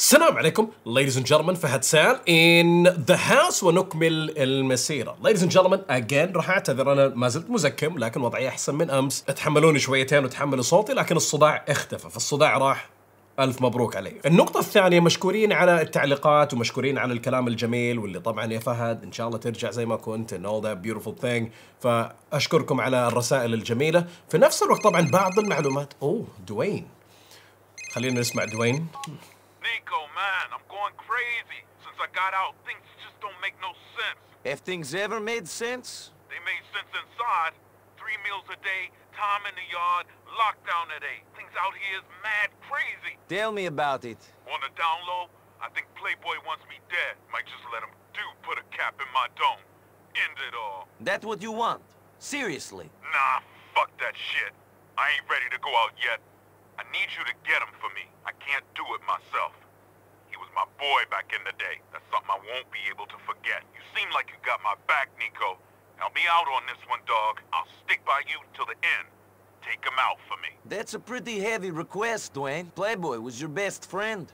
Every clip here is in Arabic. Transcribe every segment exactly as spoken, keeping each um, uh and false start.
السلام عليكم ladies and gentlemen. فهد سال in the house ونكمل المسيرة. ladies and gentlemen again راح اعتذر، انا ما زلت مزكم لكن وضعي احسن من امس، تحملوني شويتين وتحملوا صوتي لكن الصداع اختفى، فالصداع راح. ألف مبروك علي. النقطة الثانية، مشكورين على التعليقات ومشكورين على الكلام الجميل واللي طبعا يا فهد إن شاء الله ترجع زي ما كنت and all that beautiful thing، فأشكركم على الرسائل الجميلة. في نفس الوقت طبعا بعض المعلومات. أوه دوين، خلينا نسمع دوين. Nico man, I'm going crazy since I got out. Things just don't make no sense. Have things ever made sense? They made sense inside. Three meals a day, time in the yard, lockdown at eight. Things out here is mad crazy. Tell me about it. On the down low, I think Playboy wants me dead. Might just let him do put a cap in my dome. End it all. That what you want? Seriously? Nah, fuck that shit. I ain't ready to go out yet. I need you to get him for me. I can't do it myself. He was my boy back in the day. That's something I won't be able to forget. You seem like you got my back, Nico. I'll be out on this one, dog. I'll stick by you till the end. Take him out for me. That's a pretty heavy request, Dwayne. Playboy was your best friend.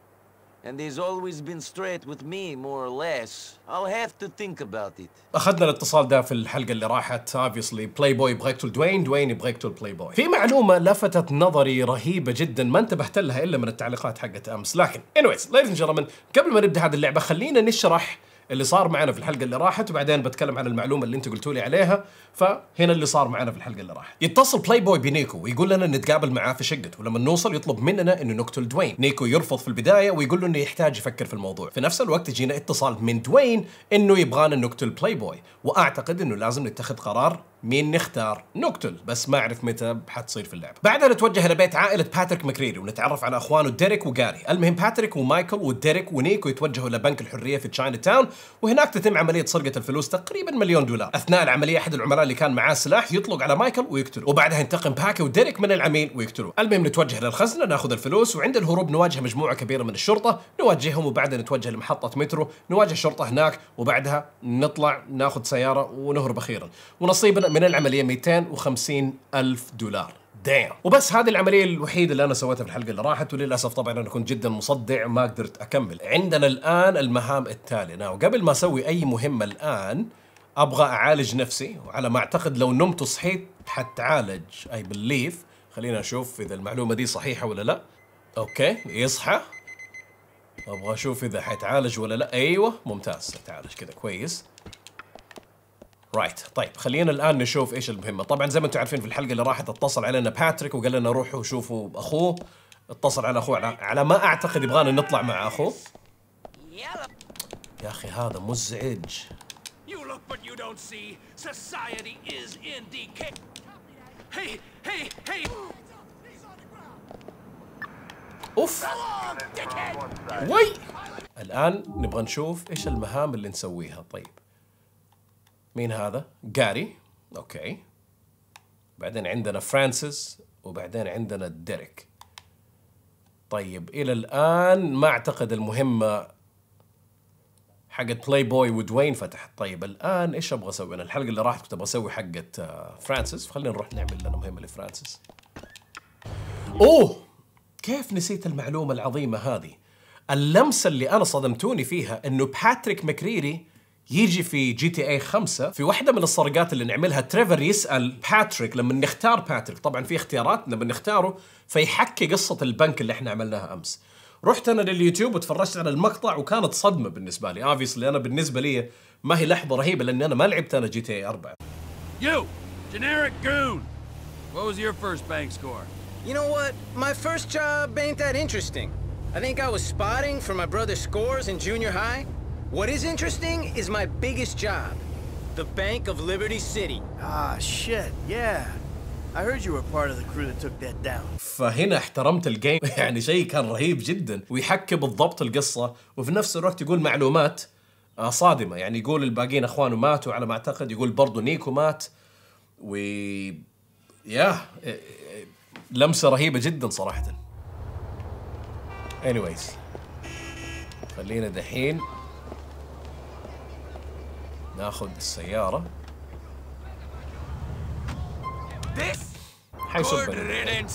And he's always been straight with me, more or less. I'll have to think about it. أخذنا الاتصال ده في الحلقة اللي راحت. Obviously, Playboy يبغى يقتل دوين، دوين يبغى يقتل Playboy. في معلومة لفتت نظري رهيبة جدا ما انتبهت لها إلا من التعليقات حقت أمس، لكن anyways, ladies and gentlemen، قبل ما نبدأ هذه اللعبة خلينا نشرح اللي صار معنا في الحلقة اللي راحت، وبعدين بتكلم عن المعلومة اللي انتوا قلتوا لي عليها. فهنا اللي صار معنا في الحلقة اللي راحت، يتصل بلاي بوي بنيكو ويقول لنا نتقابل معاه في شقته، ولما نوصل يطلب مننا انه نقتل دوين. نيكو يرفض في البداية ويقول له انه يحتاج يفكر في الموضوع. في نفس الوقت يجينا اتصال من دوين انه يبغانا نقتل بلاي بوي، واعتقد انه لازم نتخذ قرار مين نختار نقتل، بس ما اعرف متى حتصير في اللعبة. بعدها نتوجه لبيت عائلة باتريك ماكريري ونتعرف على اخوانه ديريك وجاري. المهم باتريك ومايكل وديريك ونيكو يتوجهوا لبنك الحرية في تشاينا تاون، وهناك تتم عملية سرقة الفلوس تقريبا مليون دولار. اثناء العملية احد العملاء اللي كان معاه سلاح يطلق على مايكل ويقتله، وبعدها ينتقم باكي وديريك من العميل ويقتلوه. المهم نتوجه للخزنة ناخذ الفلوس، وعند الهروب نواجه مجموعة كبيرة من الشرطة، نواجههم وبعدها نتوجه لمحطة مترو، نواجه شرطة هناك، وبعدها نطلع ناخذ سيارة ونهرب أخيرا. ونصيبنا من العملية مئتين وخمسين ألف دولار. دايم. وبس هذه العملية الوحيدة اللي أنا سويتها في الحلقة اللي راحت، وللأسف طبعا أنا كنت جدا مصدع ما قدرت أكمل. عندنا الآن المهام التالية، وقبل ما أسوي أي مهمة الآن أبغى أعالج نفسي، وعلى ما أعتقد لو نمت وصحيت حتعالج أي بليف. خلينا أشوف إذا المعلومة دي صحيحة ولا لا. أوكي يصحى، أبغى أشوف إذا حيتعالج ولا لا. أيوه ممتاز، تعالج كذا كويس. رايت right. طيب خلينا الان نشوف ايش المهمه. طبعا زي ما انتم عارفين في الحلقه اللي راحت اتصل علينا باتريك وقال لنا روحوا شوفوا اخوه، اتصل على اخوه على, على ما اعتقد يبغانا نطلع مع اخوه. يا اخي هذا مزعج. اوف وي. الان نبغى نشوف ايش المهام اللي نسويها. طيب مين هذا؟ جاري، اوكي. بعدين عندنا فرانسيس، وبعدين عندنا ديريك. طيب إلى الآن ما أعتقد المهمة حقت بلاي بوي ودوين فتحت. طيب الآن إيش أبغى أسوي؟ أنا الحلقة اللي راحت كنت أبغى أسوي حقت فرانسيس، فخلينا نروح نعمل لنا مهمة لفرانسيس. أوه كيف نسيت المعلومة العظيمة هذه؟ اللمسة اللي أنا صدمتوني فيها إنه باتريك ماكريري يجي في جي تي اي خمسة في واحدة من السرقات اللي نعملها تريفر يسأل باتريك لما نختار باتريك، طبعا في اختيارات لما نختاره فيحكي قصة البنك اللي احنا عملناها امس. رحت انا لليوتيوب وتفرجت على المقطع وكانت صدمة بالنسبة لي. اوبفيسلي انا بالنسبة لي ما هي لحظة رهيبة لاني انا ما لعبت انا جي تي اي أربعة. You generic goon. What was your first bank score? You know what? My first job ain't that interesting. I think I was spotting for my brother's scores in junior high. What is interesting is my biggest job, the Bank of Liberty City. Ah, shit, yeah. I heard you were part of the crew that took that down. فهنا احترمت الجيم، يعني شيء كان رهيب جدا، ويحكي بالضبط القصة، وفي نفس الوقت يقول معلومات صادمة، يعني يقول الباقيين اخوانه ماتوا على ما اعتقد، يقول برضه نيكو مات، و ياه لمسة رهيبة جدا صراحة. Anyways خلينا دحين ناخذ السيارة. حيصب علينا.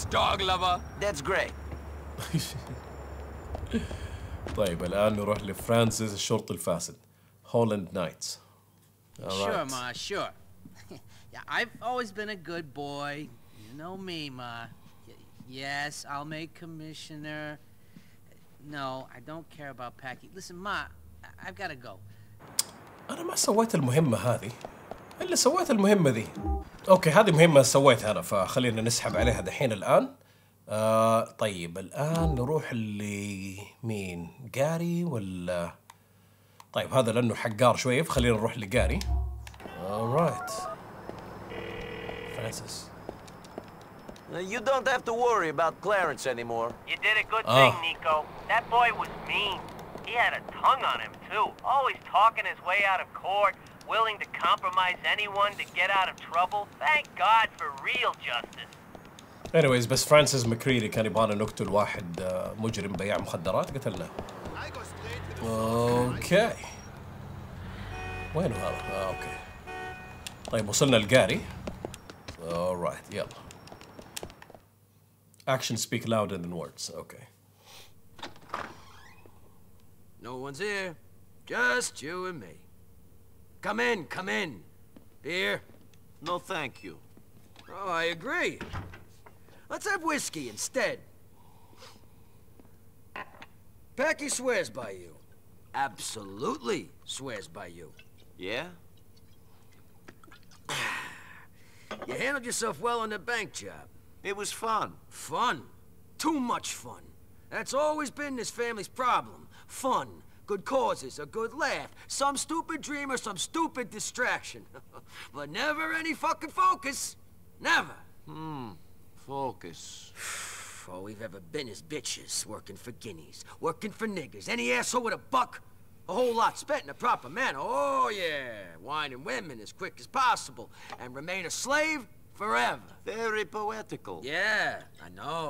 طيب الآن نروح لفرانسيس الشرطي الفاسد. هولند نايتس. Sure, Ma, sure. Yeah, I've always been a good boy. You know me, Ma. Yes, I'll make commissioner. No, I don't care about Packy. Listen, Ma, I've got to go. أنا ما سويت المهمة هذه. إلا سويت المهمة ذي. أوكي هذه مهمة سويتها أنا، فخلينا نسحب عليها دحين الآن. آه طيب الآن نروح لمين؟ جاري ولا؟ طيب هذا لأنه حقار شوية فخلينا نروح لجاري. Alright. Francis. You don't have to worry about Clarence anymore. You did a good thing, Nico. That boy was mean. He had a tongue on him too. Always talking his way out of court, willing to compromise anyone to get out of trouble. Thank God for real justice. Anyways, بس فرانسيس ماكريري كان يبغانا نقتل واحد مجرم بيع مخدرات قتلناه. اوكي. وينه هذا؟ آه اوكي. طيب وصلنا لجاري. Alright يلا. Action speak louder than words. Okay. No one's here. Just you and me. Come in, come in. Beer? No, thank you. Oh, I agree. Let's have whiskey instead. Packy swears by you. Absolutely swears by you. Yeah? You handled yourself well on the bank job. It was fun. Fun? Too much fun. That's always been this family's problem. Fun, good causes, a good laugh, some stupid dream or some stupid distraction. But never any fucking focus. Never. Hmm. Focus. All we've ever been is bitches, working for guineas, working for niggas. Any asshole with a buck? A whole lot spent in a proper manner. Oh, yeah. Wine and women as quick as possible. And remain a slave? Forever. Very poetical. Yeah, I know.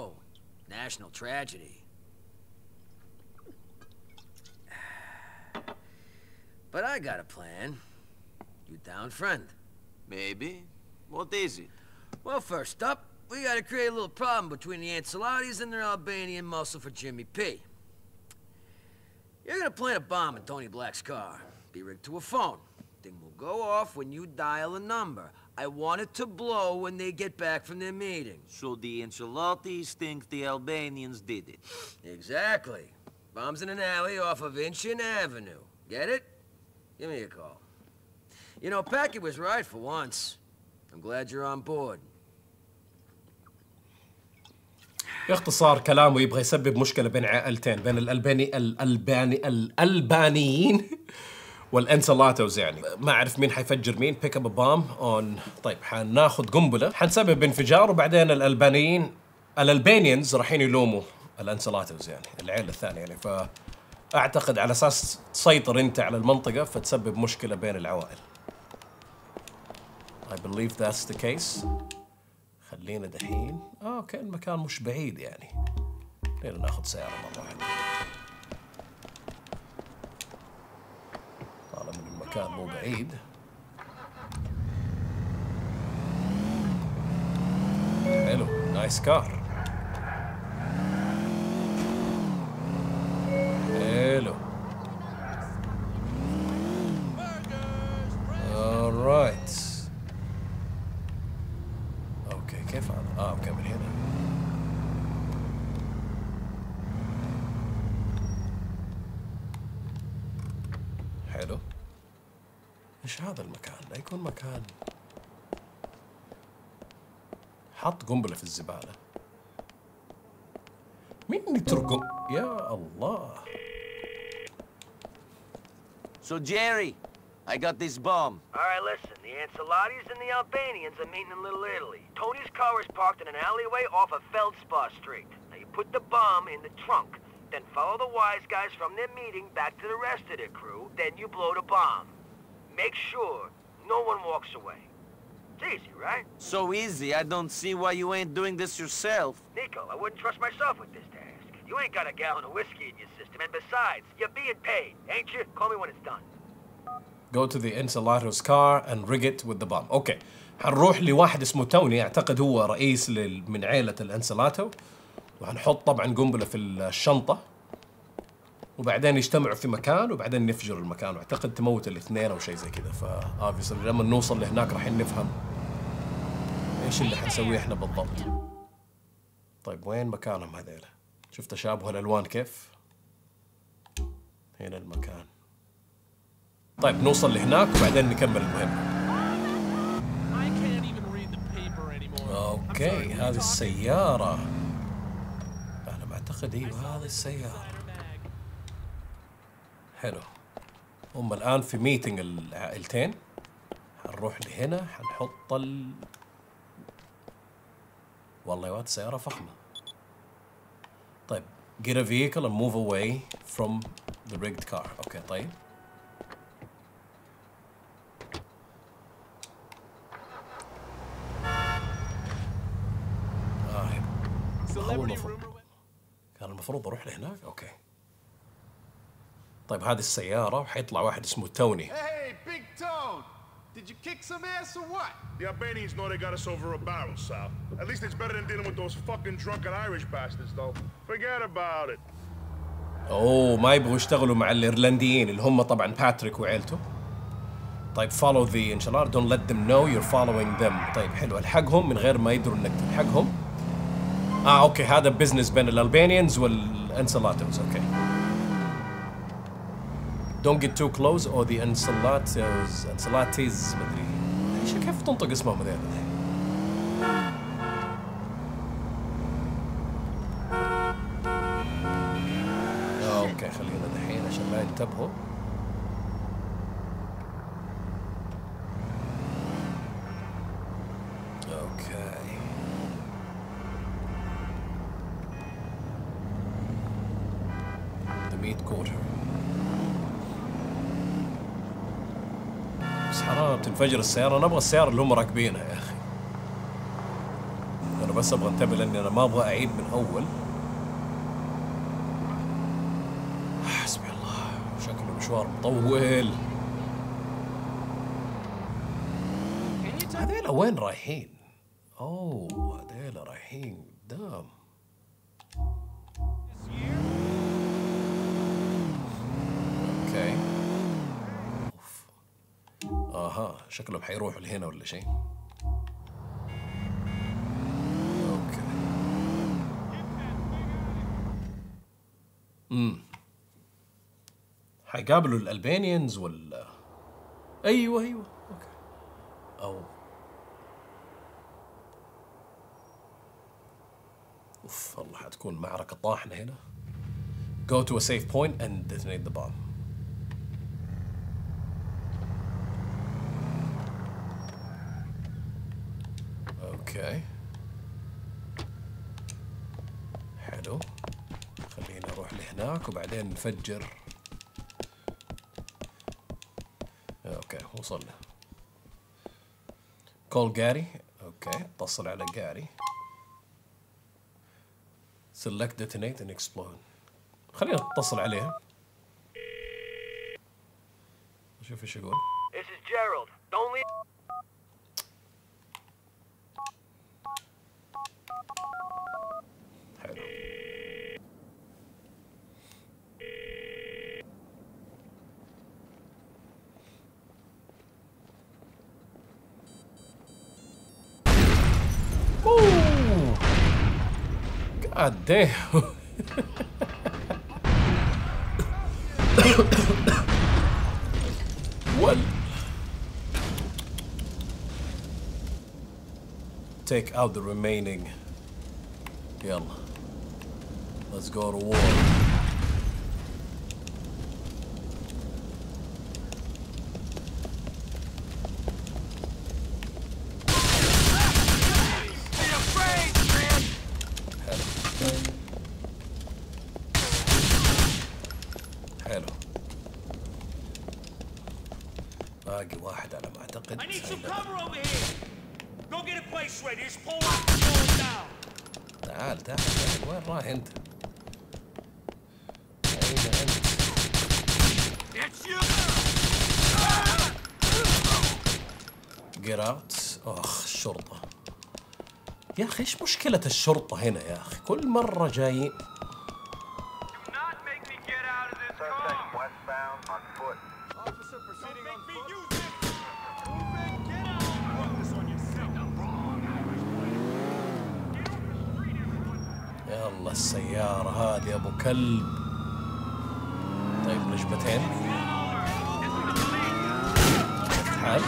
National tragedy. But I got a plan. You down, friend? Maybe. What is it? Well, first up, we gotta create a little problem between the Ancelottis and their Albanian muscle for Jimmy P. You're gonna plant a bomb in Tony Black's car. Be rigged to a phone. Thing will go off when you dial a number. I want it to blow when they get back from their meeting. So the Ancelottis think the Albanians did it. Exactly. Bombs in an alley off of Inchin Avenue. Get it? Give me a call. You know, Packy was right for once. I'm glad you're on board. باختصار كلامه يبغى يسبب مشكلة بين عائلتين، بين الألباني الألباني الألبانيين والانسلاتوز. يعني ما اعرف مين حيفجر مين. بيك اب بام اون. طيب حناخذ قنبله حنسبب انفجار وبعدين الالبانيين الالبانيانز رايحين يلوموا الانسلاتوز يعني العيله الثانيه يعني. فاعتقد على اساس تسيطر انت على المنطقه فتسبب مشكله بين العوائل. I believe that's the case. خلينا دحين اه كان المكان مش بعيد يعني. خلينا ناخذ سياره مره واحده. كان مو بعيد. حلو، نايس كار. حلو. alright. اوكي كيف هذا؟ اه اوكي من هنا. حلو. ايش هذا المكان؟ لا يكون مكان. حط قنبلة في الزبالة. مين يترك؟ يا الله. So Jerry, I got this bomb. All right, listen. The Ancelottis and the Albanians are meeting in Little Italy. Tony's car is parked in an alleyway off of Feldspar Street. Now you put the bomb in the trunk, then follow the wise guys from their meeting back to the rest of their crew. Then you blow the bomb. Make sure no one walks away. It's easy, right? So easy, I don't see why you ain't doing this yourself. Nico, I wouldn't trust myself with this task. You ain't got a gallon of whiskey in your system, and besides, you're being paid, ain't you? Call me when it's done. Go to the Enceladus car and rig it with the bomb. Okay. هنروح لواحد اسمه توني، أعتقد هو رئيس من عائلة الأنسلاتو، وهنحط طبعا قنبلة في الشنطة. وبعدين يجتمعوا في مكان وبعدين يفجر المكان، واعتقد تموت الاثنين او شيء زي كذا. فابس لما نوصل لهناك راح نفهم ايش اللي حنسويه احنا بالضبط. طيب وين مكانهم هذيلا؟ شوف تشابه الالوان كيف؟ هنا المكان. طيب نوصل لهناك وبعدين نكمل المهمة. اوكي هذه السيارة، انا ما اعتقد. ايوه هذه السيارة. حلو، هم الان في ميتنج العائلتين. حنروح لهنا حنحط ال والله يا واد السيارة فخمة. طيب get a vehicle and move away from the rigged car. اوكي طيب كان المفروض اروح لهناك. اوكي طيب هذه السيارة وحيطلع واحد اسمه توني. Hey, big Tone. Did you kick some ass or what? The Albanians know they got us over a barrel, Sal. At least it's better than dealing with those fucking drunken Irish bastards though. Forget about it. اوه ما يبغوا يشتغلوا مع الايرلنديين اللي هم طبعا باتريك وعيلته. طيب follow the انشلار don't let them know you're following them. طيب حلو، الحقهم من غير ما يدروا انك تلحقهم. اه اوكي هذا بزنس بين الالبانيانز والانسلاتوز. اوكي don't get too close or the انسلاتوز انسلاتيز ما ادري ايش كيف تنطق اسمهم هذول. اوكي خلينا دحين عشان ما ينتبهوا. فجر السيارة، أنا أبغى السيارة اللي هم راكبينها يا أخي. أنا بس أبغى أنتبه لأني أنا ما أبغى أعيد من أول. حسبي الله، شكله مشوار مطول. هذيلا وين رايحين؟ أوه هذيلا رايحين قدام. أوكي. اها شكلهم حيروحوا لهنا ولا شيء. اوكي امم حيقابلوا الالبانيانز ولا ايوه ايوه اوكي او اوف والله حتكون معركه طاحنه هنا. go to a safe point and detonate the bomb. اوكي حلو خلينا نروح لهناك وبعدين نفجر. اوكي وصلنا. كول جاري. اوكي اتصل على جاري. select detonate and explode. خلينا نتصل عليها نشوف ايش يقول. This is Gerald. Don't leave. God damn. What? Take out the remaining. Yalla. Let's go to war. اخ الشرطة يا اخي، ايش مشكلة الشرطة هنا يا اخي؟ كل مرة جايين. westbound on foot. Officer proceeding on foot. Don't make me use it! Move it, get out! Walk this on yourself. Wrong, Irish boy. Get off the street, everyone. يلا السيارة هذه يا أبو كلب. طيب نجبتين. تعال.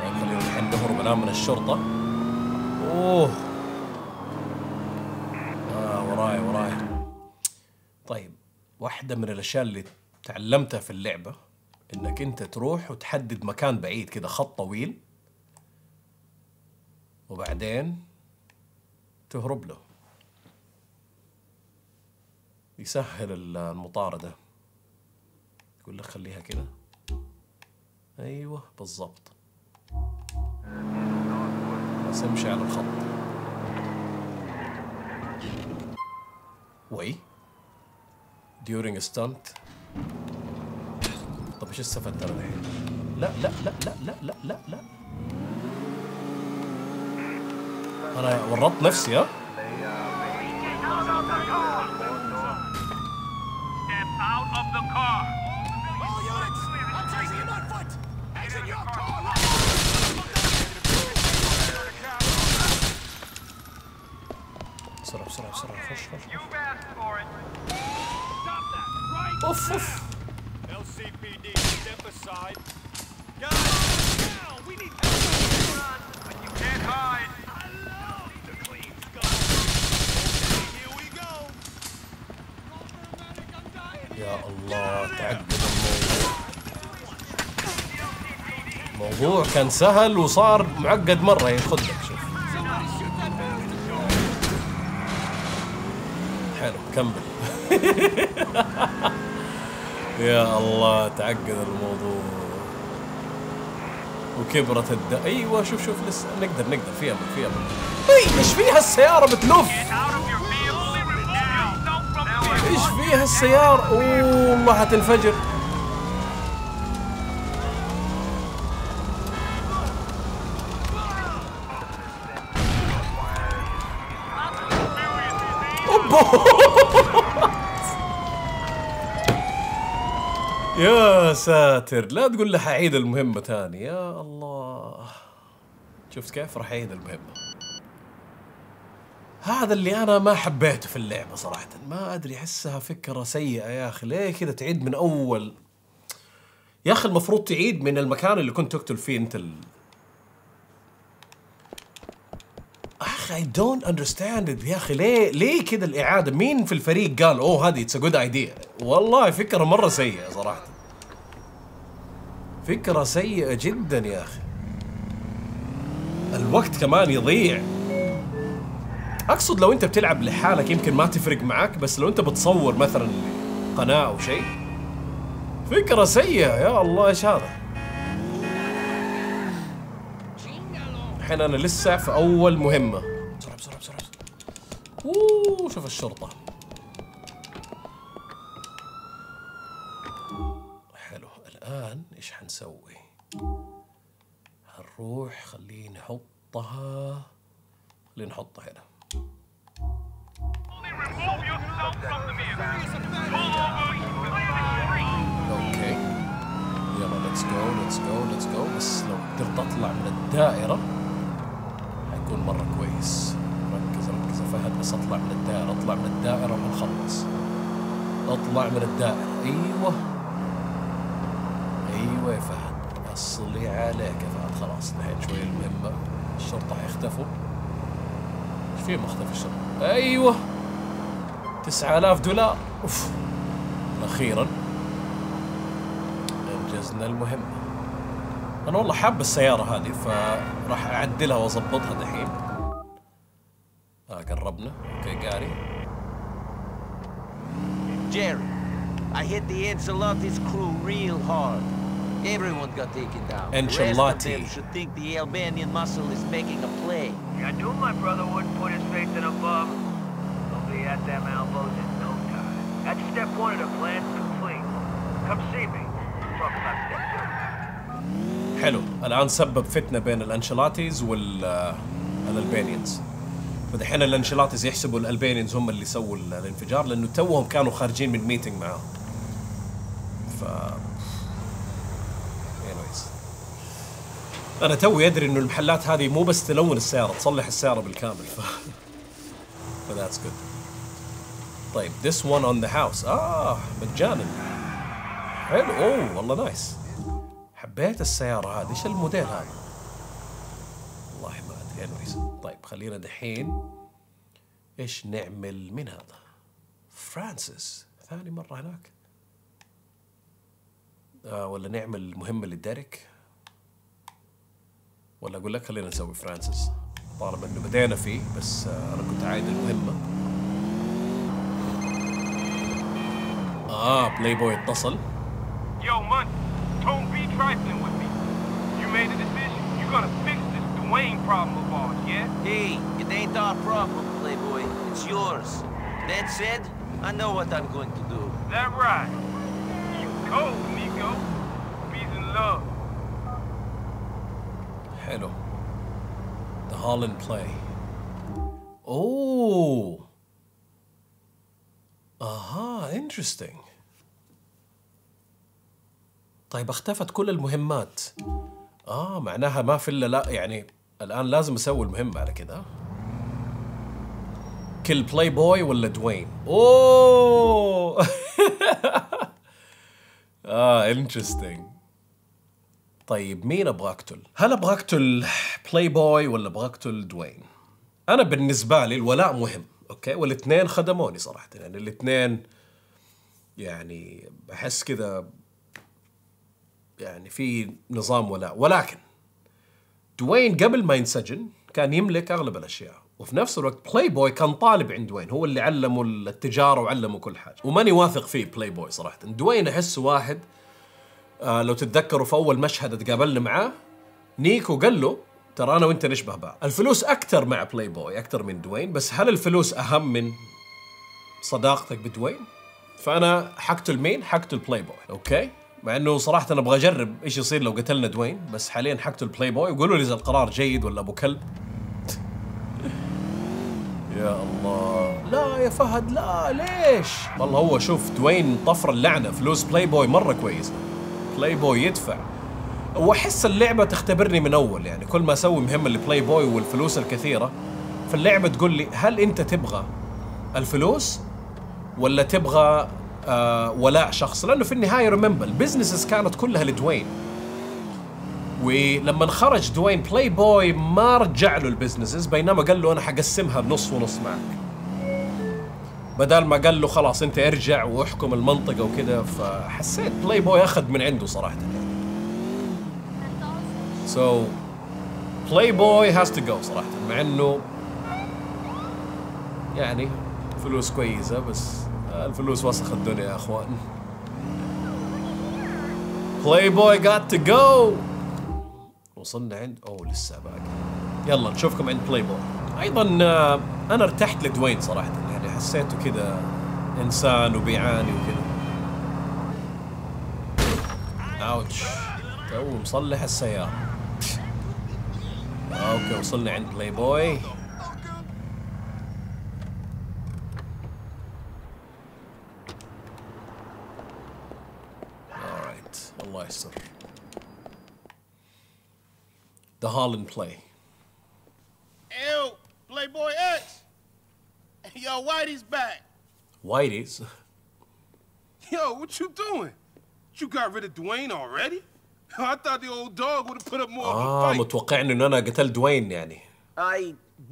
يعني خلينا الحين نهرب الآن من الشرطة. أوه. واحدة من الاشياء اللي تعلمتها في اللعبة انك انت تروح وتحدد مكان بعيد كده، خط طويل، وبعدين تهرب له. يسهل المطاردة. يقول لك خليها كده. ايوه بالظبط. بس امشي على الخط. وي during a stunt. طب ايش استفدت انا الحين؟ لا لا لا لا لا لا لا انا ورطت نفسي. ها بسرعه بسرعه بسرعه خش خش. اوف اوف. يا الله تعقد الموضوع. الموضوع كان سهل وصار معقد مرة. ياخذ لك شوف. حلو كمل. يا الله تعقد الموضوع وكبرت الد. ايوه شوف شوف لسه نقدر نقدر فيها فيها. اي ايش فيها السيارة بتلف؟ ايش فيها السيارة؟ اوه والله حتنفجر. يا ساتر، لا تقول لي حعيد المهمة تاني. يا الله شفت كيف راح أعيد المهمة. هذا اللي أنا ما حبيته في اللعبة صراحة، ما أدري أحسها فكرة سيئة يا أخي. ليه كذا تعيد من أول يا أخي؟ المفروض تعيد من المكان اللي كنت تقتل فيه أنت ال... أخي I don't understand it يا أخي. ليه ليه كذا الإعادة؟ مين في الفريق قال أوه هذه it's a good idea؟ والله فكرة مرة سيئة صراحة، فكرة سيئة جدا يا أخي. الوقت كمان يضيع. أقصد لو أنت بتلعب لحالك يمكن ما تفرق معاك، بس لو أنت بتصور مثلا قناة أو شيء فكرة سيئة. يا الله إيش هذا؟ الحين أنا لسه في أول مهمة. بسرعة بسرعة بسرعة. أوووه شوف الشرطة. الآن إيش حنسوي؟ هنروح خلينا نحطها خلينا نحطها هنا. أوكي يلا ليتس جو ليتس جو ليتس جو. بس لو قدرت أطلع من الدائرة حيكون مرة كويس. ركز ركز يا فهد، بس أطلع من الدائرة أطلع من الدائرة ونخلص. أطلع من الدائرة. أيوه ايوه يا فهد، اصلي عليك يا فهد. خلاص الحين شوي المهمة. الشرطة حيختفوا. ايش في مختفي الشرطة؟ ايوه تسعة آلاف دولار. اوف اخيرا انجزنا المهمة. انا والله حاب السيارة هذه فراح اعدلها واظبطها دحين. اه قربنا. اوكي قاري جيري. I hit the Ancelotti's crew real hard. Everyone got taken down. Ancelotti. The rest of them should think the Albanian muscle is making a play. I knew my brother wouldn't put his faith in a bum. They'll be at them elbows in no time. That's step one of the plan complete. Come see me. Talk about step two. حلو. الآن سبب فتنة بين الأنشيلاتيز والألبانيانز. فدحين الأنشيلاتيز يحسبوا الألبانيانز هم اللي سووا الانفجار لأنه توهم كانوا خارجين من ميتنج معاهم. ف anyways. انا توي ادري انه المحلات هذه مو بس تلون السياره، تصلح السياره بالكامل. ف فذاتس جود. طيب this one on the house. اه مجانا. حلو. اوه والله نايس. حبيت السياره هذه. ايش الموديل هذا؟ والله ما ادري. انويز طيب خلينا دحين ايش نعمل من هذا؟ فرانسيس ثاني مره هناك. آه ولا نعمل مهمه لديريك، ولا اقول لك خلينا نسوي فرانسيس طالما انه بدينا فيه. بس آه انا كنت عايد المهمه. اه بلاي بوي اتصل. Yo, man, don't be trifling with me. You made a decision. You're gonna fix this Dwayne problem of ours, yeah? Hey, it ain't our problem, Playboy. It's yours. That said, I know what I'm going to do. That right. You cold, Nico. Peace and love. Hello. The Holland play. Oh. اها انترستينج. طيب اختفت كل المهمات. اه معناها ما في الا، لا يعني الان لازم اسوي المهمه على كذا. كل بلاي بوي ولا دوين. اوه اه انترستينج. طيب مين ابغى اقتل؟ هل ابغى اقتل بلاي بوي ولا ابغى اقتل دوين؟ انا بالنسبه لي الولاء مهم. اوكي والاثنين خدموني صراحه، يعني الاثنين يعني احس كذا يعني في نظام ولاء. ولكن دوين قبل ما ينسجن كان يملك اغلب الاشياء، وفي نفس الوقت بلاي بوي كان طالب عند دوين، هو اللي علمه التجاره وعلمه كل حاجه، وماني واثق فيه بلاي بوي صراحه. دوين احسه واحد آه لو تتذكروا في اول مشهد تقابلنا معاه نيكو قال له ترى أنا وأنت نشبه بعض، الفلوس أكثر مع بلاي بوي أكثر من دوين، بس هل الفلوس أهم من صداقتك بدوين؟ فأنا حقتل مين؟ حقتل بلاي بوي، أوكي؟ مع إنه صراحة أنا أبغى أجرب إيش يصير لو قتلنا دوين، بس حالياً حقتل بلاي بوي، وقولوا لي إذا القرار جيد ولا أبو كلب. يا الله، لا يا فهد لا، ليش؟ والله هو شوف دوين طفر اللعنة، فلوس بلاي بوي مرة كويسة. بلاي بوي يدفع. واحس اللعبه تختبرني من اول، يعني كل ما اسوي مهمه لبلاي بوي والفلوس الكثيره فاللعبه تقول لي هل انت تبغى الفلوس ولا تبغى آه ولاء شخص؟ لانه في النهايه ريمبر البزنسز كانت كلها لدوين، ولما خرج دوين بلاي بوي ما رجع له البزنسز، بينما قال له انا حقسمها نص ونص معك، بدل ما قال له خلاص انت ارجع واحكم المنطقه وكذا. فحسيت بلاي بوي اخذ من عنده صراحه. So Playboy has to go صراحة، مع انه يعني فلوس كويسة بس الفلوس وسخ الدنيا يا اخوان. Playboy got to go. وصلنا عند اوه لسه باقي. يلا نشوفكم عند Playboy. ايضا انا ارتحت لدوين صراحة، يعني حسيته كذا انسان وبيعاني وكذا. اوتش ومصلح السيارة. اوكي وصلنا عند بلاي بوي. alright الله يستر. The Holland play. Ew, Playboy X. Yo, Whitey's back. Whitey's. Yo, what you doing? You got rid of Dwayne already? I thought the old dog would have put up more of a fight. متوقعني إن أنا قتل دوين يعني. I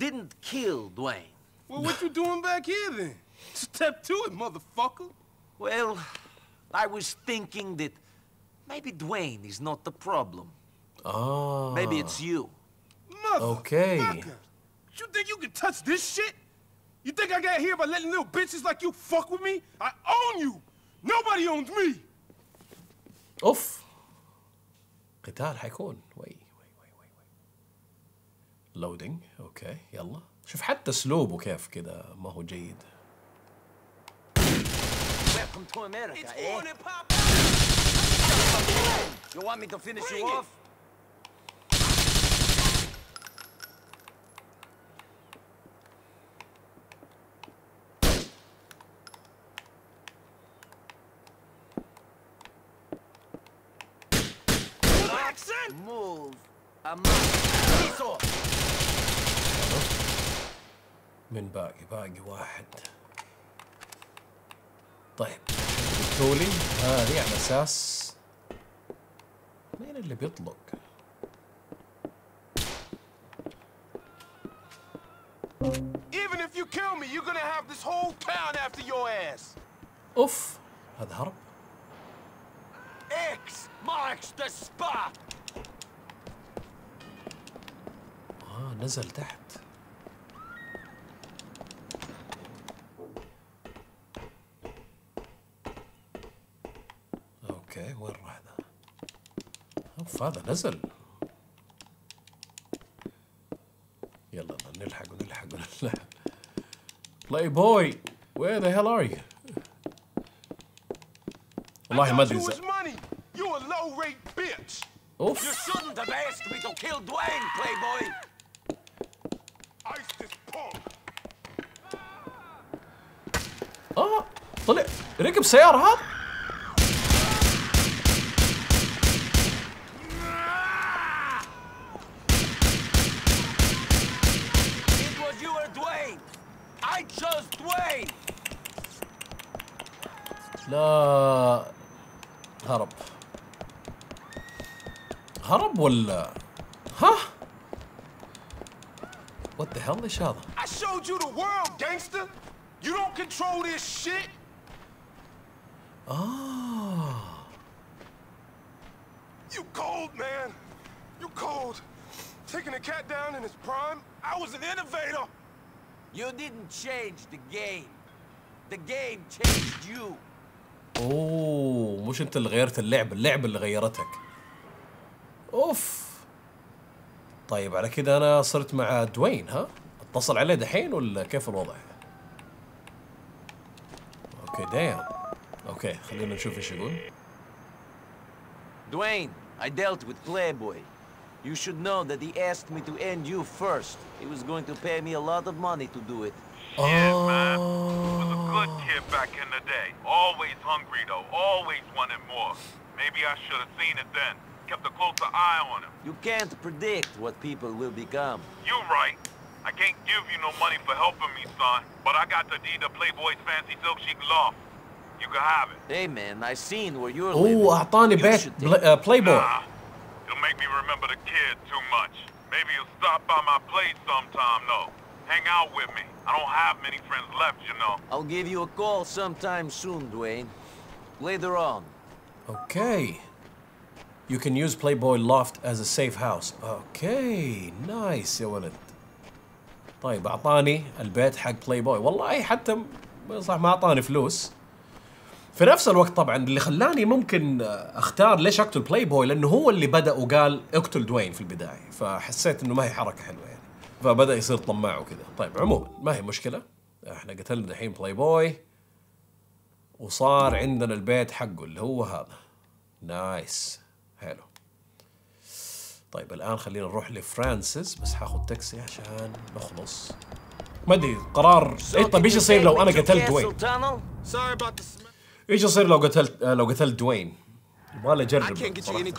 didn't kill Dwayne. Well, what you doing back here then? Step to it, motherfucker. Well, I was thinking that maybe Dwayne is not the problem. Ah. Maybe it's you. Motherfucker. Okay. You think you can touch this shit? You think I got here by letting little bitches like you fuck with me? I own you. Nobody owns me. Oof. قتال حيكون. وي وي وي وي وي لودينج. اوكي يلا شوف حتى اسلوبه كيف كذا ما هو جيد. man! Move among من باقي باقي واحد. طيب قلتولي هذه على اساس مين اللي بيطلق؟ Even if you kill me, you're gonna have this whole town after your ass. اوف هذا هرب. X marks the spot. آه نزل تحت. اوكي وين راح ذا؟ اوف هذا نزل. يلا نلحق ونلحق ونلحق. Play boy, where the hell are you? والله ما ادري You a low-rate bitch. Oof. You shouldn't have asked me to kill Dwayne, playboy. Ice this punk. آه طلع ركب سيارة هذا. It was you or Dwayne. I chose Dwayne. لا هرب. هرب ولا ها؟ What the hell is هذا؟ I showed you the world, gangster. You don't control this shit. آه. You cold, man. You cold. Taking a cat down in his prime. I was an innovator. You didn't change the game. The game changed you. أوه مش أنت اللي غيرت اللعبة، اللعبة اللي غيرتك. اوف طيب على كده انا صرت مع دوين ها؟ اتصل عليه دحين ولا كيف الوضع؟ اوكي دايم اوكي خلينا نشوف ايش يقول. دوين I dealt with Playboy. You should know that he asked me to end you first. He was going to pay me a lot of money to do it. Yeah, man. He was a good kid back in the day. Always hungry though. Always wanted more. Maybe I should have seen it then. Kept a closer eye on him. You can't predict what people will become. You're right. I can't give you no money for helping me, son. But I got the deed to Playboy's fancy silk chic loft. You can have it. Hey, man, I seen where you're living. Oh, أعطاني بيت Playboy. Nah, it'll make me remember the kid too much. Maybe you'll stop by my place sometime, though. Hang out with me. I don't have many friends left, you know. I'll give you a call sometime soon, Dwayne. Later on. Okay. You can use Playboy Loft as a safe house. Okay, nice يا ولد. طيب أعطاني البيت حق بلايبوي، والله حتى صح ما أعطاني فلوس. في نفس الوقت طبعا اللي خلاني ممكن أختار ليش أقتل بلايبوي لأنه هو اللي بدأ وقال اقتل دوين في البداية، فحسيت إنه ما هي حركة حلوة يعني. فبدأ يصير طماع وكذا، طيب عموما ما هي مشكلة. إحنا قتلنا دحين بلايبوي وصار عندنا البيت حقه اللي هو هذا. نايس. حلو طيب الان خلينا نروح لفرانسيس بس حاخذ تاكسي عشان نخلص ما ادري قرار اي طيب ايش يصير لو انا قتلت دوين؟ ايش يصير لو قتلت لو قتلت دوين؟ يبغى لي اجرب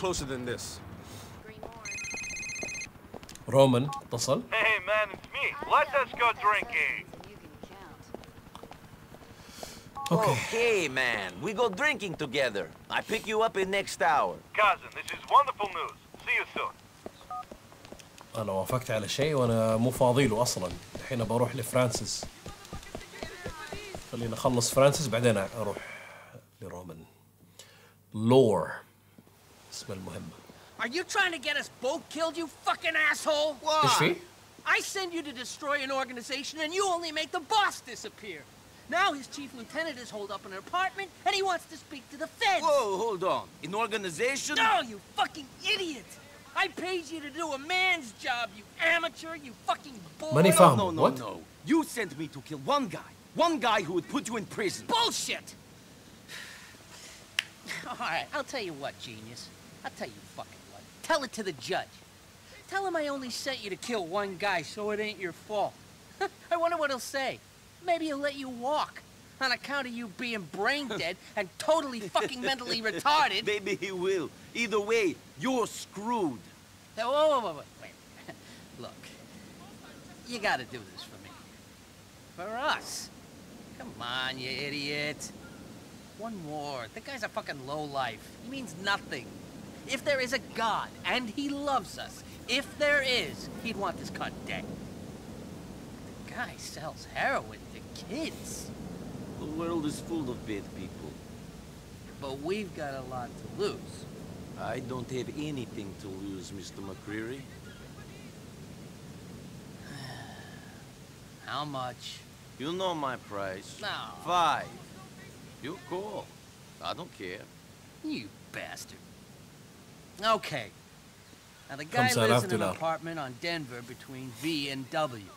رومان اتصل Okay. Okay, man. We go drinking together. I pick you up in next hour. Cousin, this is wonderful news. See you soon. أنا وافقت على شيء وأنا مو فاضي له أصلاً. الحين بروح لفرانسيس. خلينا أخلص فرانسيس بعدين أروح لرومان. لور اسم المهمة. Are you trying to get us both killed, you fucking asshole? إيش في؟ I send you to destroy an organization and you only make the boss disappear. Now his chief lieutenant is holed up in an apartment, and he wants to speak to the feds. Whoa, hold on. An organization? No, you fucking idiot! I paid you to do a man's job, you amateur, you fucking boy. Money farm. No, no, no, what? no. You sent me to kill one guy. One guy who would put you in prison. Bullshit! All right, I'll tell you what, genius. I'll tell you fucking what. Tell it to the judge. Tell him I only sent you to kill one guy, so it ain't your fault. I wonder what he'll say. Maybe he'll let you walk. on account of you being brain dead and totally fucking mentally retarded. Maybe he will. Either way, you're screwed. Now, whoa, whoa, whoa, wait. Look, you gotta do this for me. For us. Come on, you idiot. One more. The guy's a fucking lowlife. He means nothing. If there is a God, and he loves us, if there is, he'd want this cunt dead. The guy sells heroin to kids. The world is full of bad people. But we've got a lot to lose. I don't have anything to lose, Mister McCreary. How much? You know my price. No. Five. You call. I don't care. You bastard. Okay. Now, the guy lives in an apartment on Denver between V and W.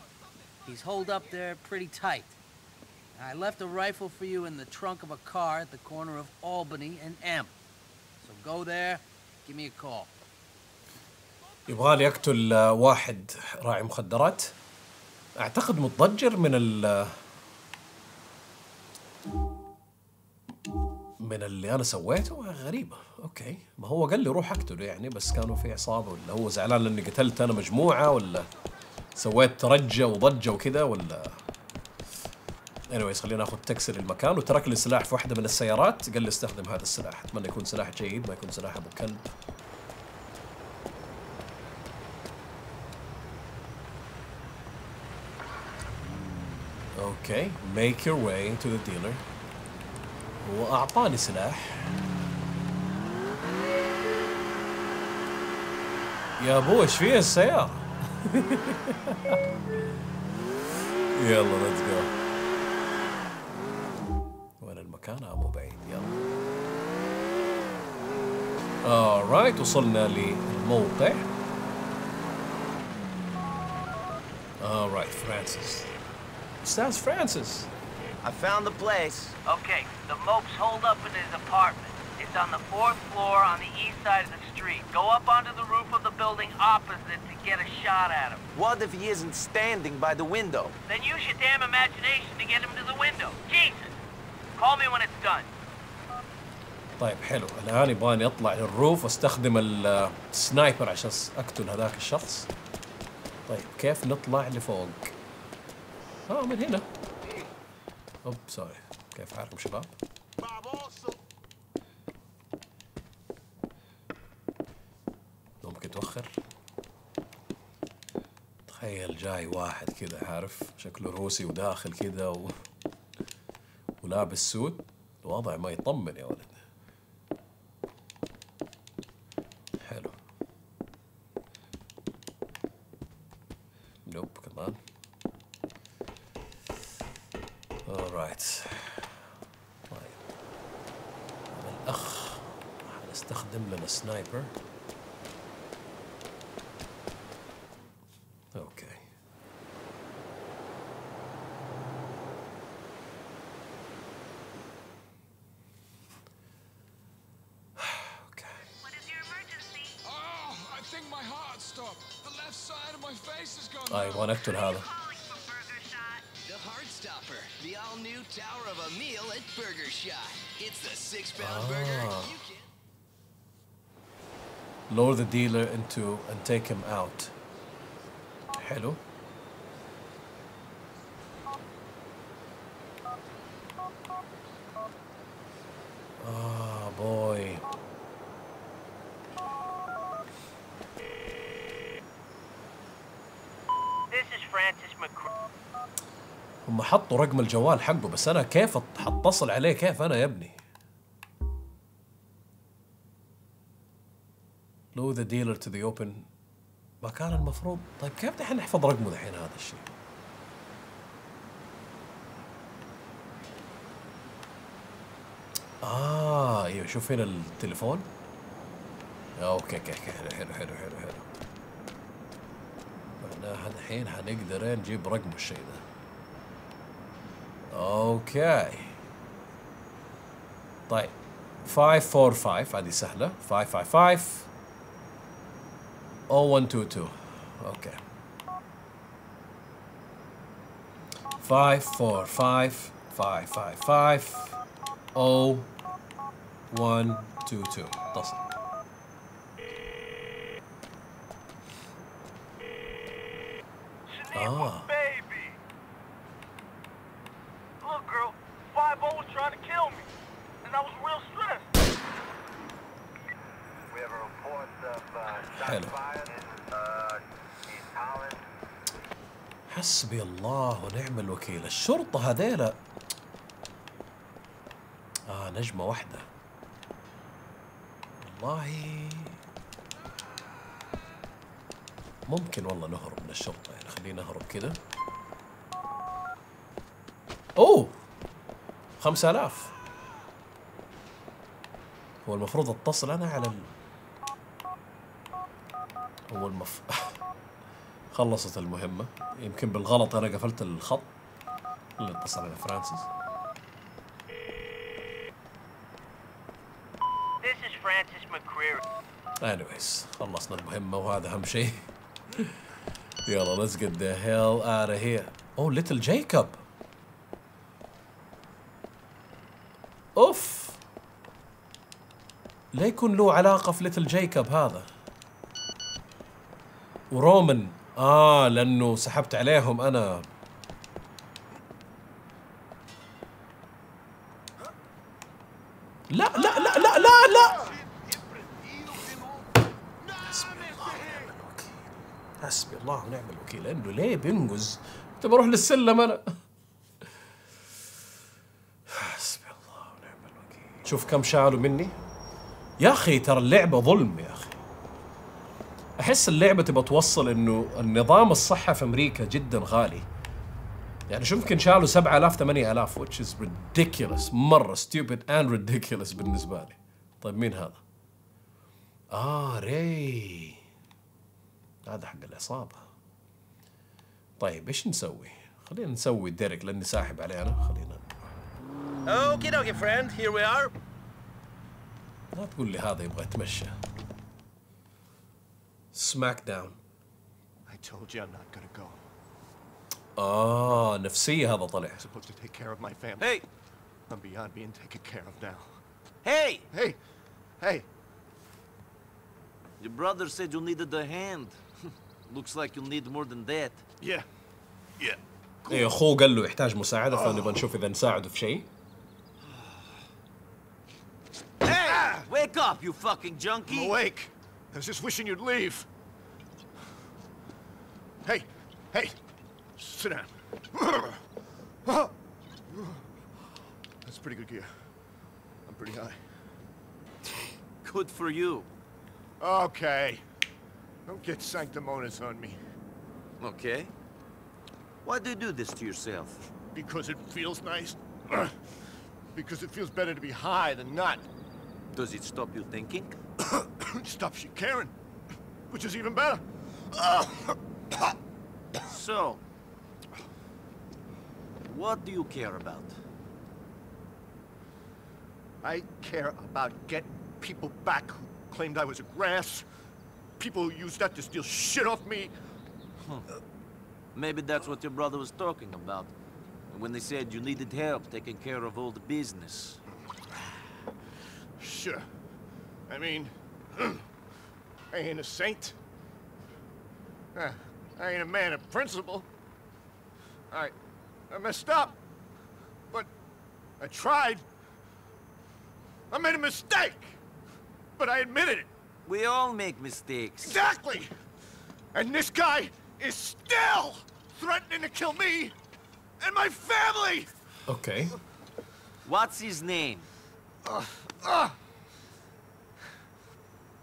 He's holed up there pretty tight. I left a rifle for you in the trunk of a car at the corner of Albany and M. So go there, give me a call. يبغى لي يقتل واحد راعي مخدرات. أعتقد متضجر من ال من اللي أنا سويته. غريبة. أوكي، ما هو قال لي روح أقتله يعني، بس كانوا في عصابة ولا هو زعلان لأني قتلت أنا مجموعة ولا سويت رجة وضجة وكذا ولا. anyways خلينا ناخذ تاكسي للمكان. وترك لي سلاح في واحدة من السيارات، قال لي استخدم هذا السلاح. أتمنى يكون سلاح جيد ما يكون سلاح أبو كلب. اوكي، make your way to the dealer. هو أعطاني سلاح. يا ابوي ايش فيها السيارة؟ يلا ليتس جو. وين المكان؟ آه مو بعيد. يلا. alright وصلنا للموقع. alright فرانسيس. Sounds Francis. I found the place. Okay, the mope's holed up in his apartment. It's on the fourth floor on the east side of the street. Go up onto the roof of the building opposite to get a shot at him. What if he isn't standing by the window? Then use your damn imagination to get him to the window. Jesus! Call me when it's done. طيب حلو، الآن يبغاني أطلع للروف واستخدم السنايبر عشان أقتل هذاك الشخص. طيب كيف نطلع لفوق؟ اه من هنا. اوب سوري. كيف حالكم شباب؟ ممكن توخر. تخيل جاي واحد كذا عارف شكله روسي وداخل كذا و... ولابس سود، الوضع ما يطمن يا ولد. حلو. نوب كمان. alright طيب الأخ حنستخدم لنا سنايبر. اوكي اوكي ايوه انا اقتل هذا. The all-new tower of a meal at Burger Shot. It's the six-pound ah. burger you can... Lure the dealer into and take him out. Hello. Ah, boy. This is Francis McCreary. هم حطوا رقم الجوال حقه، بس أنا كيف حتصل عليه؟ كيف أنا يا ابني؟ لو ذا ديلر تو ذا أوبن مكان المفروض. طيب كيف دحين نحفظ رقمه دحين هذا الشيء؟ آه أيوه شوف هنا التليفون. أوكي أوكي حلو حلو حلو حلو حلو. معناها دحين حنقدر نجيب رقمه الشيء ده. اوكي طيب خمسة أربعة خمسة هذه سهلة. خمسة خمسة خمسة صفر واحد اثنين اثنين. اوكي خمسة أربعة خمسة five five five oh one two two اتصل. آه. حلو. حسبي الله ونعم الوكيل. الشرطة هذيلا آه نجمة واحدة والله. ممكن والله نهرب من الشرطة، يعني خلينا نهرب كذا. أوه خمسة آلاف. هو المفروض اتصل أنا على ال... هو المف... خلصت المهمة، يمكن بالغلط أنا قفلت الخط اللي اتصل على فرانسيس. anyways خلصنا المهمة وهذا أهم شيء. يلا let's get the hell out of here. Oh little Jacob. أوف. لا يكون له علاقة في little Jacob هذا. ورومان آه لأنه سحبت عليهم أنا. لا لا لا لا لا لا. حسبي الله ونعم الوكيل. لأنه ليه بينجز؟ أنت بروح للسلم أنا. حسبي الله ونعم الوكيل. شوف كم شالوا مني يا أخي. ترى اللعبة ظلم يا أخي. أحس اللعبة تبى توصل إنه النظام الصحة في أمريكا جدا غالي. يعني شو يمكن شالوا سبعة آلاف ثمانية آلاف which is ridiculous، مرة stupid and ridiculous بالنسبة لي. طيب مين هذا؟ آه ري. هذا حق العصابة. طيب إيش نسوي؟ خلينا نسوي ديريك لأني ساحب عليه أنا. خلينا. أوكي أوكي friend here we are. لا تقول لي هذا يبغى يتمشى. سماكداون. I told you I'm not gonna go. آه نفسية هذا طلع. I'm supposed to take care of my family. Hey, I'm beyond being taken care of now. Hey, hey, hey. Your brother said you needed a hand. Looks like you need more than that. Yeah, yeah. إيه أخوه قال له يحتاج مساعدة، فنبغى نشوف إذا نساعده في شيء. Hey, wake up, you fucking junkie. I'm awake. I was just wishing you'd leave. Hey, hey, sit down. That's pretty good gear. I'm pretty high. Good for you. Okay. Don't get sanctimonious on me. Okay. Why do you do this to yourself? Because it feels nice. Because it feels better to be high than not. Does it stop you thinking? Stops you caring, which is even better. So, what do you care about? I care about getting people back who claimed I was a grass. People who used that to steal shit off me. Hmm. Maybe that's what your brother was talking about. When they said you needed help taking care of all the business. Sure. I mean, I ain't a saint. Uh, I ain't a man of principle. I, I messed up, but I tried. I made a mistake, but I admitted it. We all make mistakes. Exactly. And this guy is still threatening to kill me and my family. Okay. What's his name? Uh, uh.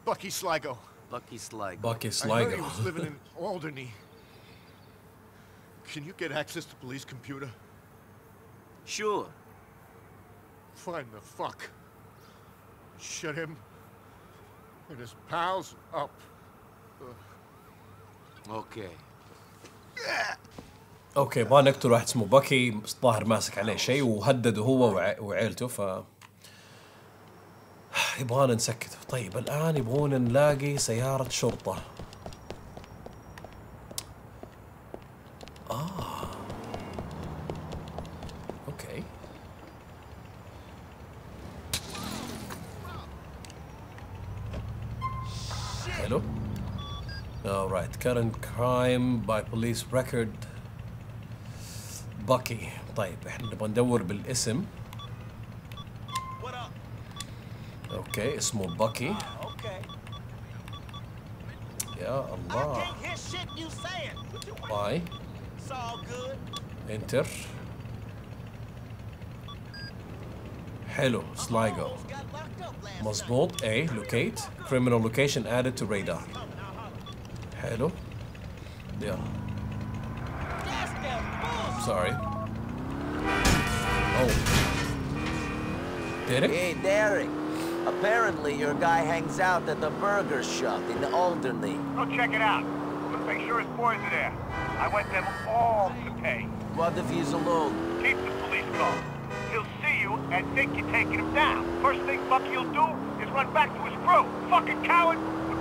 Bucky Sligo. Bucky Sligo. Bucky Sligo. I heard he was living in Alderney. Can you get access to police computer? Sure. Find the fuck. Shut him and his pals up. Okay. Okay. يبغى نقتل واحد اسمه بكي، ظاهر ماسك عليه شيء وهدده هو وعائلته ف. يبغانا نسكته. طيب الآن يبغون نلاقي سيارة شرطة. آه. أوكي. Hello? Alright, current crime by police record Bucky. طيب احنا نبغى ندور بالاسم. اوكي اسمه باكي. يا الله. باي. انتر. حلو سلايجو. مظبوط. اي لوكيت. criminal location added to radar. حلو. يلا. Sorry. Oh. Derek? Hey, Derek. Apparently, your guy hangs out at the burger shop in the Alderney. Go check it out. Let's make sure his boys are there. I want them all to pay. What if he's alone? Keep the police close. He'll see you and think you're taking him down. First thing Bucky will do is run back to his crew. Fucking coward. Would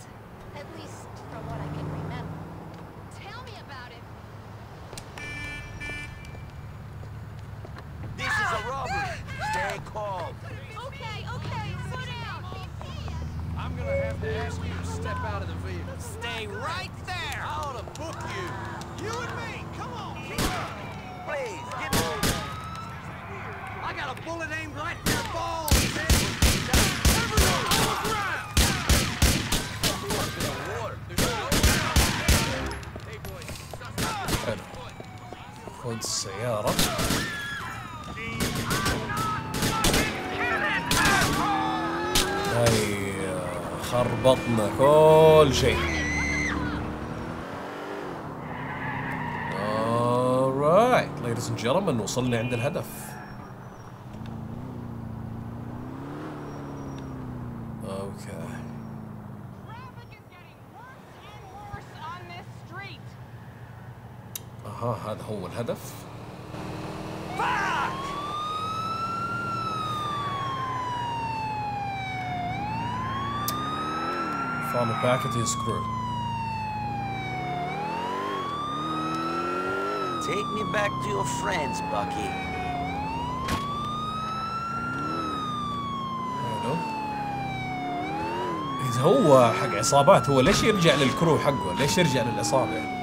خربطنا كل شيء. alright ladies and gentlemen وصلنا عند الهدف. okay. اها هذا هو الهدف. On the back of his crew. Take me back to your friends, Bucky. Hello. إذا هو حق عصابات هو ليش يرجع للكرو حقه؟ ليش يرجع للعصابة؟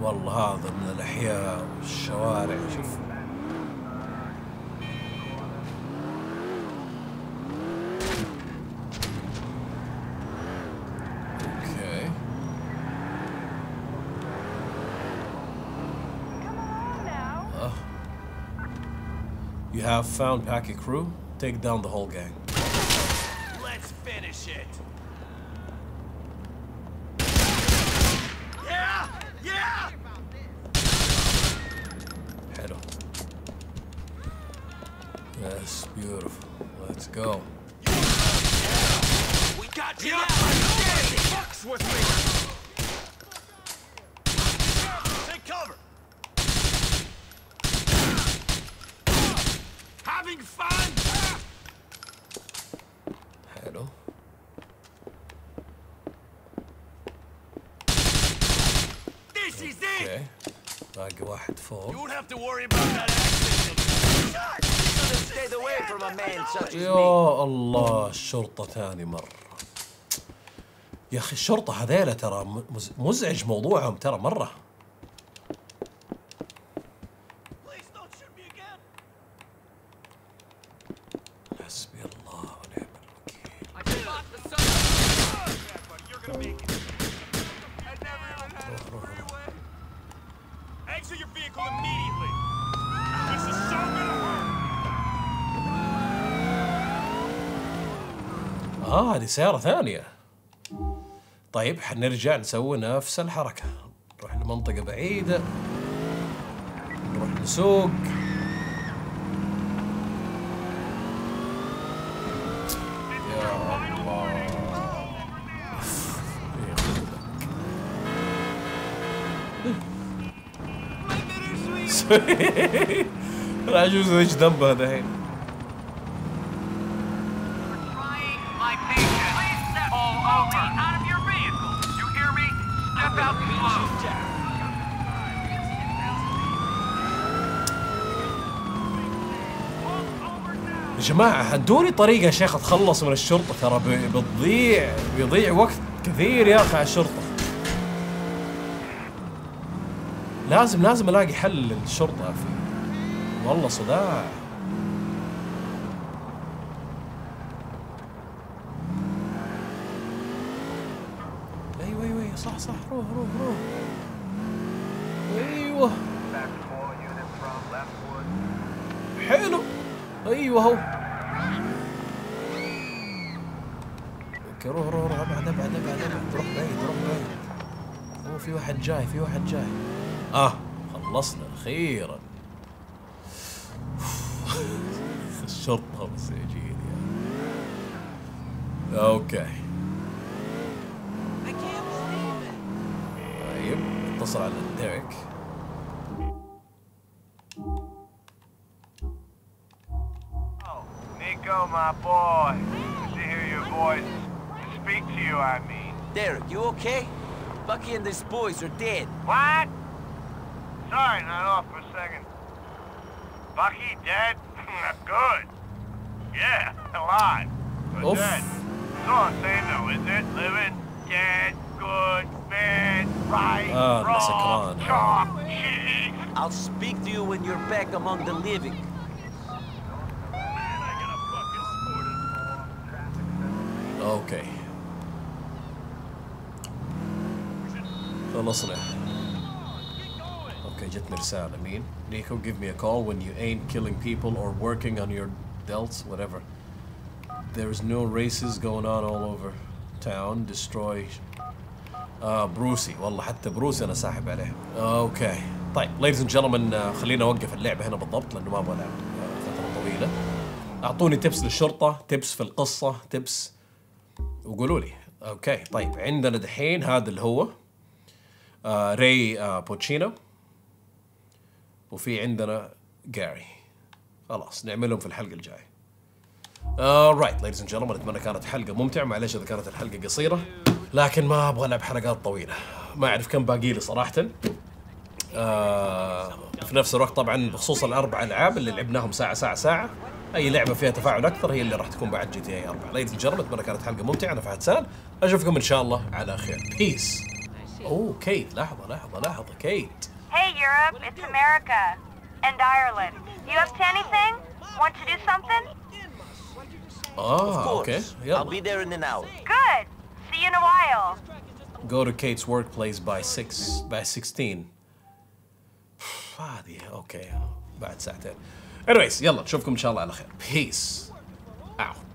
والله هذا من الاحياء والشوارع. شوف اوكي آه. You have found Packy crew, take down the whole gang. Let's finish it. Go. We got you. Fucks with me. Take cover. Having fun. Hello. This is it. Okay. باقي واحد فوق. You don't have to worry about that accident. يا الله الشرطة ثاني مرة. يا أخي الشرطة هذيلا ترى مزعج موضوعهم ترى مرة. حسبي الله ونعم الوكيل. اه هذه سيارة ثانية. طيب حنرجع نسوي نفس الحركة، نروح لمنطقة بعيدة، نروح لسوق. يا الله العجوز ايش ذنبها دحين؟ يا جماعة هدوني طريقة يا شيخ اتخلص من الشرطة، ترى بتضيع بيضيع وقت كثير يا اخي على الشرطة. لازم لازم الاقي حل للشرطة فيه. والله صداع. ايوه ايوه صح صح روح روح روح. ايوه. حلو. ايوه هو اوكي روح روح روح ابعد ابعد ابعد ابعد روح بعيد روح بعيد. هو في واحد جاي في واحد جاي. اه خلصنا اخيرا. الشرطة مساجين يعني. اوكي. طيب اتصل على ديريك. My boy, to hear your voice, to speak to you, I mean. Derek, you okay? Bucky and these boys are dead. What? Sorry, not off for a second. Bucky dead? Good. Yeah, alive. But dead. That's all I'm saying, though, is it? Living, dead, good, bad, right, oh, wrong, chalk, shit. I'll speak to you when you're back among the living. اوكي خلصنا. اوكي جتني رسالة مين؟ نيكو give me a call when you ain't killing people or working on your delts whatever. There's no races going on all over town. Destroy. آه بروسي والله حتى بروسي انا ساحب عليه. اوكي طيب ladies and gentlemen آه خلينا اوقف اللعبة هنا بالضبط لانه ما ابغى العب آه فترة طويلة. اعطوني تبس للشرطة، تبس في القصة، تبس وقولوا لي. اوكي طيب عندنا دحين هذا اللي هو آه ري آه بوتشينو، وفي عندنا جاري. خلاص نعملهم في الحلقه الجايه. alright ladies and gentlemen اتمنى كانت حلقه ممتعه. معلش اذا كانت الحلقه قصيره لكن ما ابغى العب حلقات طويله، ما اعرف كم باقي لي صراحه. آه في نفس الوقت طبعا بخصوص الاربع العاب اللي لعبناهم ساعه ساعه ساعه، اي لعبه فيها تفاعل اكثر هي اللي راح تكون بعد جي تي اي أربعة. ليت تجربت اتمنى كانت حلقه ممتعه. انا فهد سالم اشوفكم ان شاء الله على خير. بيس. اوه كيت لحظه لحظه لحظه كيت. Hey Europe, it's America and Ireland. You up to anything? Want to do something? اه اوكي يلا. I'll be there in an hour. Good. See you in a while. Go to Kate's workplace by six by sixteen. فاضيه اوكي بعد ساعتين. Anyways يلا نشوفكم ان شاء الله على خير. Peace out.